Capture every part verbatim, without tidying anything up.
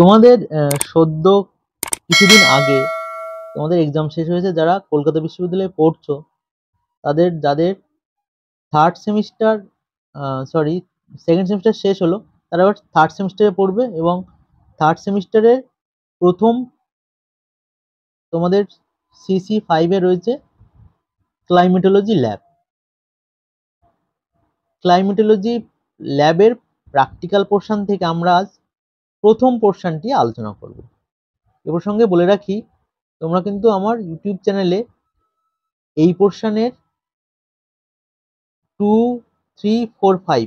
তোমাদের সদ্য কিছুদিন আগে তোমাদের এক্সাম শেষ হয়েছে, যারা কলকাতা বিশ্ববিদ্যালয়ে পড়ছো তাদের যাদের third semester sorry second semester শেষ হলো তারা আবার থার্ড সেমিস্টারে পড়বে এবং থার্ড সেমিস্টারের প্রথম তোমাদের সিসি ফাইভে রয়েছে ক্লাইমেটোলজি ল্যাব। ক্লাইমেটোলজি ল্যাবের প্র্যাকটিক্যাল পোর্শন থেকে আমরা আজ প্রথম পোর্শনটি আলোচনা করব। এ প্রসঙ্গে বলে রাখি, তোমরা কিন্তু আমার ইউটিউব চ্যানেলে এই পোর্শনের two three four five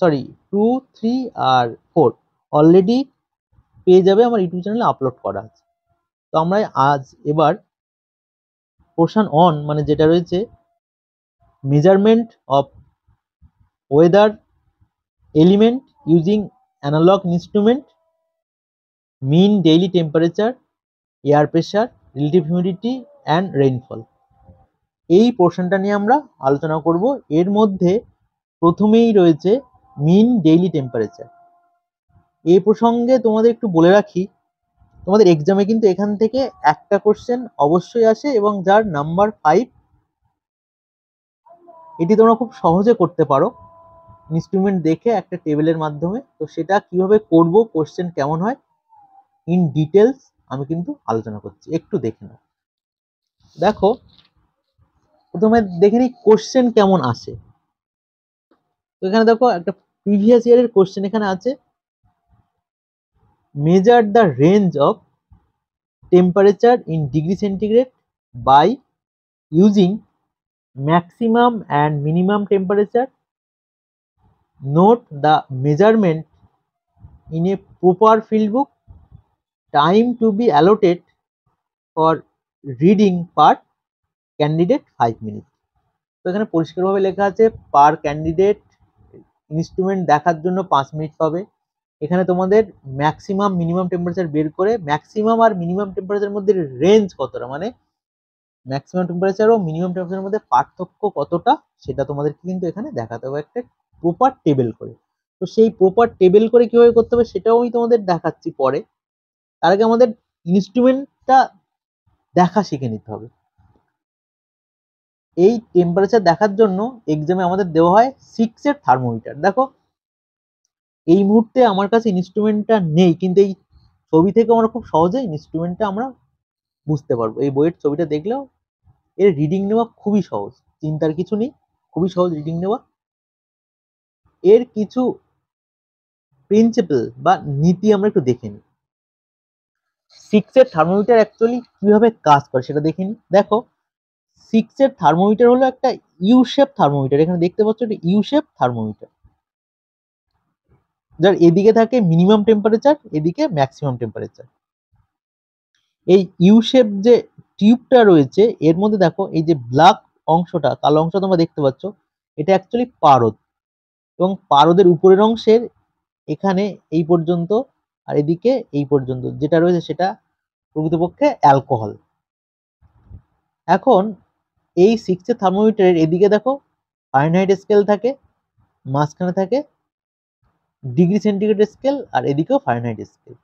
sorry two three আর ফোর অলরেডি পেয়ে যাবে, আমার ইউটিউব চ্যানেলে আপলোড করা আছে। তো আমরা আজ এবার পোর্শন অন মানে যেটা রয়েছে measurement of weather element using analog instrument, mean daily temperature, air pressure, relative humidity and rainfall, এই পোর্শনটা নিয়ে আমরা আলোচনা করব। এর মধ্যে প্রথমেই রয়েছে মিন ডেইলি টেম্পারেচার। এই প্রসঙ্গে তোমাদের একটু বলে রাখি, তোমাদের এক্সামে কিন্তু এখান থেকে একটা কোশ্চেন অবশ্যই আসে এবং যার নাম্বার ফাইভ, এটি তোমরা খুব সহজে করতে পারো ইনস্ট্রুমেন্ট দেখে একটা টেবিলের মাধ্যমে। তো সেটা কিভাবে করব, কোশ্চেন কেমন হয় ইন ডিটেলস আমি কিন্তু আলোচনা করছি, একটু দেখে নাও। দেখো প্রথমে দেখে নিই কোশ্চেন কেমন আসে। তো এখানে দেখো একটা প্রিভিয়াস ইয়ারের কোশ্চেন এখানে আছে, measure the range of temperature in degree centigrade by using maximum and minimum temperature, note the measurement in a proper field book, time to be allotted for reading per candidate five minute. তো এখানে পরিষ্কারভাবে লেখা আছে পার candidate instrument দেখার জন্য পাঁচ minute পাবে। এখানে তোমাদের ম্যাক্সিমাম মিনিমাম টেম্পারেচার বের করে ম্যাক্সিমাম আর মিনিমাম টেম্পারেচারের মধ্যে রেঞ্জ কতটা, মানে ম্যাক্সিমাম টেম্পারেচার ও মিনিমাম টেম্পারেচারের মধ্যে পার্থক্য কতটা সেটা তোমাদের কিন্তু এখানে দেখাতে হবে একটা প্রপার টেবিল করে। তো সেই প্রপার টেবিল করে কীভাবে করতে হবে সেটাও আমি তোমাদের দেখাচ্ছি পরে। তার আগে আমাদের ইনস্ট্রুমেন্টটা দেখা শিখে নিতে হবে। এই টেম্পারেচার দেখার জন্য এক্সামে আমাদের দেওয়া হয় সিক্সের থার্মোমিটার। দেখো এই মুহূর্তে আমার কাছে ইনস্ট্রুমেন্টটা নেই, কিন্তু এই ছবি থেকে আমরা খুব সহজে ইনস্ট্রুমেন্টটা আমরা বুঝতে পারবো। এই বইয়ের ছবিটা দেখলেও এর রিডিং নেওয়া খুবই সহজ, চিন্তার কিছু নেই, খুবই সহজ রিডিং নেওয়া। এর কিছু প্রিন্সিপাল বা নীতি আমরা একটু দেখে নিই। সিক্সের থার্মোমিটার অ্যাকচুয়ালি কীভাবে কাজ করে সেটা দেখে নিই। দেখো সিক্সের থার্মোমিটার হলো একটা ইউ শেপ থার্মোমিটার। এখানে দেখতে পাচ্ছ এটা ইউ শেপ থার্মোমিটার, যার এদিকে থাকে মিনিমাম টেম্পারেচার, এদিকে ম্যাক্সিমাম টেম্পারেচার। এই ইউ শেপ যে টিউবটা রয়েছে এর মধ্যে দেখো এই যে ব্ল্যাক অংশটা, কালো অংশ তোমরা দেখতে পাচ্ছ, এটা অ্যাকচুয়ালি পারদ, এবং পারদের উপরের অংশের এখানে এই পর্যন্ত আর এদিকে এই পর্যন্ত যেটা রয়েছে সেটা প্রকৃতপক্ষে অ্যালকোহল। এখন এই সিক্সের থার্মোমিটারের এদিকে দেখো ফারেনহাইট স্কেল থাকে, মাঝখানে থাকে ডিগ্রি সেন্টিগ্রেড স্কেল, আর এদিকেও ফারেনহাইট স্কেল।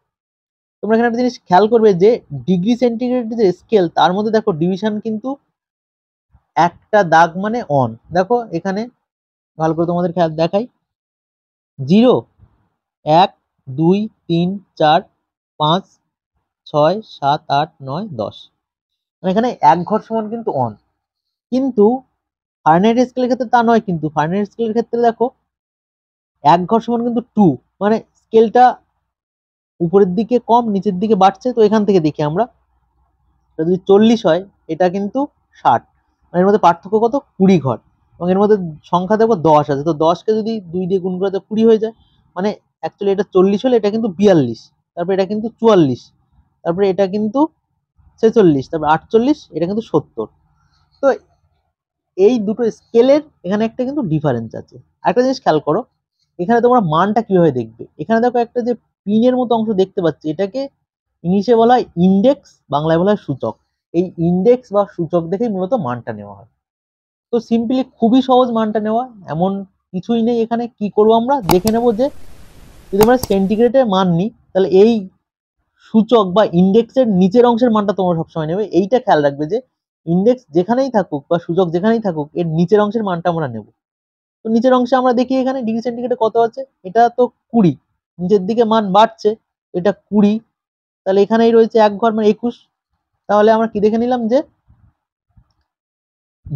তোমরা এখানে একটা জিনিস খেয়াল করবে যে ডিগ্রি সেন্টিগ্রেড যে স্কেল তার মধ্যে দেখো ডিভিশন কিন্তু একটা দাগ মানে অন। দেখো এখানে ভালো করে তোমাদের খেয়াল দেখাই, জিরো, এক, দুই, তিন, চার, পাঁচ, ছয়, সাত, আট, নয়, দশ, এখানে এক ঘর সমান কিন্তু অন। কিন্তু ফারেনহাইট স্কেলের ক্ষেত্রে তা নয়, কিন্তু ফারেনহাইট স্কেলের ক্ষেত্রে দেখো এক ঘর সমান কিন্তু টু, মানে স্কেলটা উপরের দিকে কম নিচের দিকে বাড়ছে। তো এখান থেকে দেখি আমরা যদি চল্লিশ হয় এটা কিন্তু ষাট, মানে এর মধ্যে পার্থক্য কত, কুড়ি ঘর। এবং এর মধ্যে সংখ্যা দেখো দশ আছে, তো দশকে যদি দুই দিয়ে গুণ করে তো কুড়ি হয়ে যায়, মানে অ্যাকচুয়ালি এটা চল্লিশ হলে এটা কিন্তু বিয়াল্লিশ, তারপরে এটা কিন্তু চুয়াল্লিশ, তারপরে এটা কিন্তু ছেচল্লিশ, তারপরে আটচল্লিশ, এটা কিন্তু সত্তর। তো এই দুটো স্কেলের এখানে একটা কিন্তু ডিফারেন্স আছে। একটা জিনিস খেয়াল করো, এখানে তোমরা মানটা কীভাবে দেখবে। এখানে দেখো একটা যে পিনের মতো অংশ দেখতে পাচ্ছি, এটাকে ইংলিশে বলা হয় ইন্ডেক্স, বাংলায় বলা হয় সূচক। এই ইন্ডেক্স বা সূচক দেখেই মূলত মানটা নেওয়া হয়। তো সিম্পলি খুবই সহজ মানটা নেওয়া, এমন কিছুই নেই এখানে। কি করবো আমরা দেখে নেব যে যদি আমরা সেন্টিগ্রেডের মান নিই তাহলে এই सूचक বা ইনডেক্সের নিচের অংশের মানটা তোমরা সব সময় নেবে। এইটা খেয়াল রাখবে যে ইনডেক্স যেখানেই থাকুক বা সূচক যেখানেই থাকুক এর নিচের অংশের মানটা আমরা নেব। তো নিচের অংশে আমরা দেখি এখানে ডিগ্রি সেন্টিগ্রেডে কত আছে, এটা তো কুড়ি, নিচের দিকে মান বাড়ছে, এটা কুড়ি, তাহলে এখানেই রয়েছে এক ঘর মানে একুশ। তাহলে আমরা কি দেখে নিলাম যে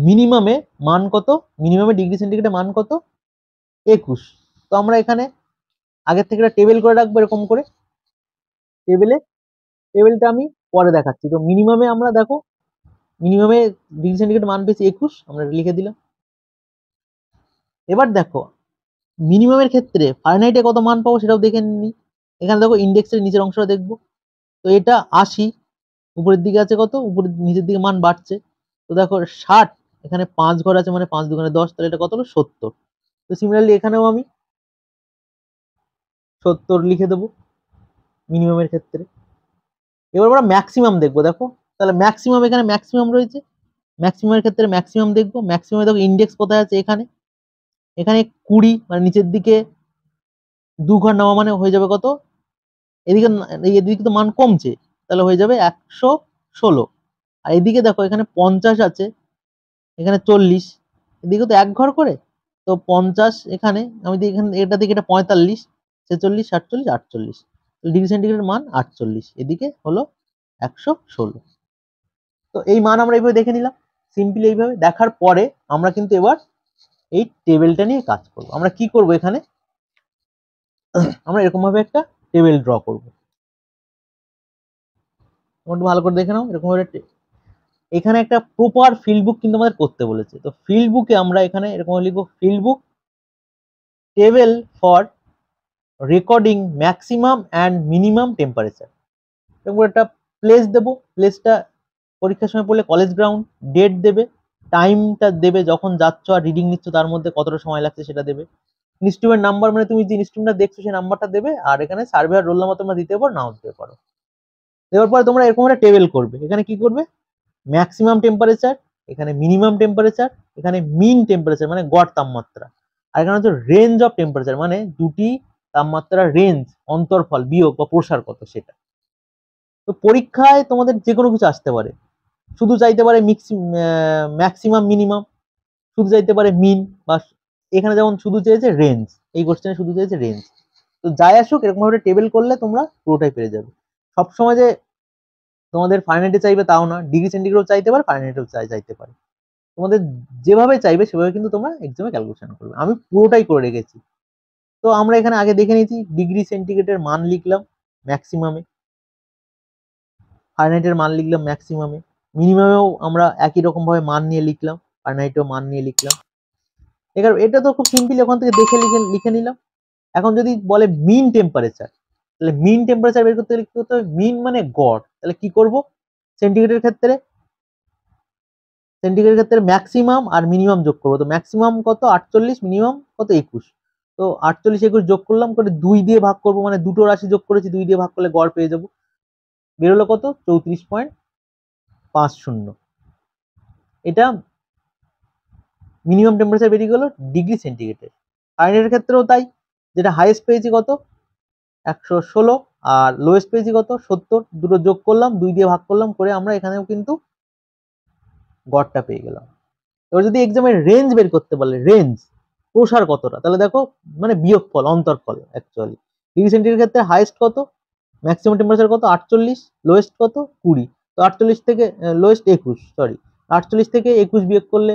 মিনিমামে মান কত, মিনিমামে ডিগ্রি সেন্টিগ্রেডে মান কত একুশ। তো আমরা এখানে আগের থেকে একটা টেবিল করে রাখবো এরকম করে, টেবিলে টেবিলটা আমি পরে দেখাচ্ছি। তো মিনিমামে আমরা দেখো মিনিমামে ডিগ্রি সেন্টিগ্রেড মান পেয়েছি একুশ, আমরা লিখে দিলাম। এবার দেখো মিনিমামের ক্ষেত্রে ফারেনহাইটে কত মান পাবো সেটাও দেখে নিই। এখানে দেখো ইন্ডেক্সের নিচের অংশটা দেখবো, তো এটা আশি, উপরের দিকে আছে কত, উপরের নিচের দিকে মান বাড়ছে। তো দেখো ষাট, এখানে পাঁচ ঘর আছে মানে পাঁচ দুগুণে দশ, তাহলে এটা কত হলো সত্তর। তো সিমিলারলি এখানেও আমি সত্তর লিখে দেবো মিনিমামের ক্ষেত্রে। এবার আমরা ম্যাক্সিমাম দেখবো, দেখো তাহলে ম্যাক্সিমাম এখানে ম্যাক্সিমাম রয়েছে, ম্যাক্সিমামের ক্ষেত্রে ম্যাক্সিমাম দেখবো। ম্যাক্সিমামে দেখো ইন্ডেক্স কোথায় আছে, এখানে এখানে কুড়ি মানে নিচের দিকে দু ঘর নামা মানে হয়ে যাবে কত, এদিকে এদিকে তো মান কমছে তাহলে হয়ে যাবে একশো ষোলো। আর এদিকে দেখো এখানে পঞ্চাশ আছে, এখানে চল্লিশ, এদিকে তো এক ঘর করে, তো পঞ্চাশ এখানে আমি এখানে এটা দিকে এটা পঁয়তাল্লিশ, ছেচল্লিশ, সাতচল্লিশ, আটচল্লিশ, ডিগ্রি সেন্টিগ্রেড মান আটচল্লিশ, এদিকে হলো একশো ষোলো। তো এই মান আমরা এইভাবে দেখে নিলাম সিম্পলি। এইভাবে দেখার পরে আমরা কিন্তু এবার এই টেবিলটা নিয়ে কাজ করব। আমরা কি করব, এখানে আমরা এরকম ভাবে একটা টেবিল ড্র করব। একটু ভালো করে দেখে নাও এরকম ভাবে। এখানে একটা প্রপার ফিল্ড বুক কিন্তু আমাদের করতে বলেছে। তো ফিল্ড বুকে আমরা এখানে এরকম লিখব, field book table for recording maximum and minimum temperature. এরকম একটা প্লেস দেবো, প্লেসটা পরীক্ষার সময় পড়লে কলেজ গ্রাউন্ড, ডেট দেবে, টাইমটা দেবে যখন যাচ্ছ আর রিডিং নিচ্ছ তার মধ্যে কতটা সময় লাগছে সেটা দেবে, ইনস্ট্রুমেন্ট নাম্বার মানে তুমি যে ইনস্ট্রুমেন্টটা দেখছো সেই নাম্বারটা দেবে, আর এখানে সার্ভে আর রোল নাম্বার তোমরা দিতে পারো নাও দিতে পারো। দেওয়ার পরে তোমরা এরকম একটা টেবিল করবে। এখানে কি করবে, ম্যাক্সিমাম টেম্পারেচার, এখানে মিনিমাম টেম্পারেচার, এখানে মিন টেম্পারেচার মানে গড় তাপমাত্রা, আর এখানে হচ্ছে রেঞ্জ অফ টেম্পারেচার মানে দুটি তাপমাত্রার রেঞ্জ অন্তরফল বিয়োগ বা প্রসার কত সেটা। তো পরীক্ষায় তোমাদের যে কোনো কিছু আসতে পারে, শুধু চাইতে পারে ম্যাক্সিমাম মিনিমাম, শুধু চাইতে পারে মিন, বা এখানে যেমন শুধু চেয়েছে রেঞ্জ, এই কোশ্চেনে শুধু চেয়েছে রেঞ্জ। তো যাই আসুক এরকমভাবে টেবিল করলে তোমরা পুরোটাই পেরে যাবে। সবসময় যে তোমাদের ফারেনহাইটে চাইবে তাও না, ডিগ্রি সেন্টিগ্রেডও চাইতে পারে, ফারেনহাইটও চাইতে পারে, তোমাদের যেভাবে চাইবে সেভাবে কিন্তু তোমরা এক্সামে ক্যালকুলেশন করবে। আমি পুরোটাই করে রেখেছি। তো আমরা এখানে আগে দেখে নিয়েছি ডিগ্রি সেন্টিগ্রেডের মান লিখলাম ম্যাক্সিমামে, ফারেনহাইটের মান লিখলাম ম্যাক্সিমামে, মিনিমামেও আমরা একই রকমভাবে মান নিয়ে লিখলাম, ফারেনহাইটও মান নিয়ে লিখলাম। এবার এটা তো খুব সিম্পলি ওখান থেকে দেখে লিখে লিখে নিলাম। এখন যদি বলে মিন টেম্পারেচার, তাহলে মিন টেম্পারেচার বের করতে গেলে কি করতে হবে, মিন মানে গড়, তাহলে কি করব সেন্টিগ্রেডের ক্ষেত্রে, সেন্টিগ্রেডের ক্ষেত্রে ম্যাক্সিমাম আর মিনিমাম যোগ করবো। তো ম্যাক্সিমাম কত আটচল্লিশ, মিনিমাম কত একুশ, তো আটচল্লিশ একুশ যোগ করলাম করে দুই দিয়ে ভাগ করবো, মানে দুটো রাশি যোগ করেছি, দুই দিয়ে ভাগ করলে গড় পেয়ে যাবো, বেরোলো কত চৌত্রিশ পয়েন্ট পাঁচ শূন্য। এটা মিনিমাম টেম্পারেচার বেরিয়ে গেল ডিগ্রি সেন্টিগ্রেডের। ফারেনহাইটের ক্ষেত্রেও তাই, যেটা হাইয়েস্ট পেয়েছি কত একশো ষোলো আর লোয়েস্ট পেয়েছি কত সত্তর, দুটো যোগ করলাম, দুই দিয়ে ভাগ করলাম করে আমরা এখানেও কিন্তু গড়টা পেয়ে গেলাম। এবার যদি এক্সামের রেঞ্জ বের করতে বলে, রেঞ্জ প্রসার কতটা, তাহলে দেখো মানে বিয়োগ ফল অন্তরফল অ্যাকচুয়ালি। ডিগ্রি সেন্টিগ্রেডের ক্ষেত্রে হাইয়েস্ট কত, ম্যাক্সিমাম টেম্পারেচার কত আটচল্লিশ, লোয়েস্ট কত কুড়ি, তো আটচল্লিশ থেকে লোয়েস্ট একুশ সরি আটচল্লিশ থেকে একুশ বিয়োগ করলে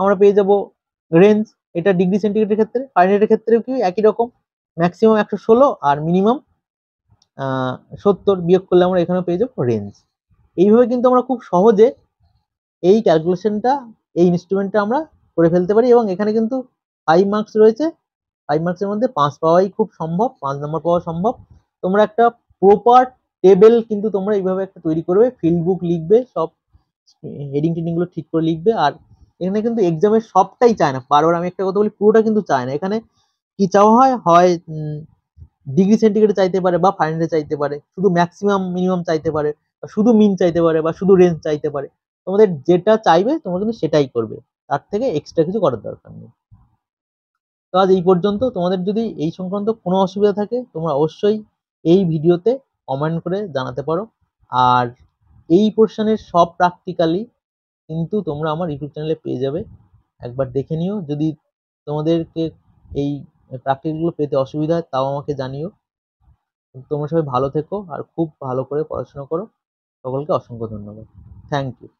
আমরা পেয়ে যাব রেঞ্জ। এটা ডিগ্রি সেন্টিগ্রেডের ক্ষেত্রে। ফারেনহাইটের ক্ষেত্রেও কি একই রকম, ম্যাক্সিমাম একশো ষোলো আর মিনিমাম সত্তর, বিয়োগ করলে আমরা এখানেও পেয়ে যাবো রেঞ্জ। এইভাবে কিন্তু আমরা খুব সহজে এই ক্যালকুলেশনটা এই ইনস্ট্রুমেন্টটা আমরা করে ফেলতে পারি। এবং এখানে কিন্তু ফাইভ মার্কস রয়েছে, ফাইভ মার্কসের মধ্যে পাঁচ পাওয়াই খুব সম্ভব, পাঁচ নম্বর পাওয়া সম্ভব। তোমরা একটা প্রপার টেবিল কিন্তু তোমরা এইভাবে একটা তৈরি করবে, ফিল্ড বুক লিখবে, সব হেডিং টেডিংগুলো ঠিক করে লিখবে। আর এখানে কিন্তু এক্সামের সবটাই চায় না, বারবার আমি একটা কথা বলি পুরোটা কিন্তু চায় না। এখানে কি চাওয়া হয়, হয় ডিগ্রি সেন্টিগ্রেড চাইতে পারে বা ফারেনহাইট চাইতে পারে, শুধু ম্যাক্সিমাম মিনিমাম চাইতে পারে, বা শুধু মিন চাইতে পারে, বা শুধু রেঞ্জ চাইতে পারে। তোমাদের যেটা চাইবে তোমরা কিন্তু সেটাই করবে, তার থেকে এক্সট্রা কিছু করার দরকার নেই। তো আজ এই পর্যন্ত। তোমাদের যদি এই সংক্রান্ত কোনো অসুবিধা থাকে তোমরা অবশ্যই এই ভিডিওতে कमेंट करे जानाते पारो। और ये पोर्शनेर सब प्रैक्टिकली किन्तु तोमरा आमार यूट्यूब चैनेले पेये जाबे, एकबार देखे निओ। जदि तोमादेरके এই প্র্যাকটিসগুলো পেতে অসুবিধা হয় তাও আমাকে জানিও। তোমরা সবাই ভালো থেকো আর খুব ভালো করে পড়াশোনা করো। সকলকে অসংখ্য ধন্যবাদ। Thank you.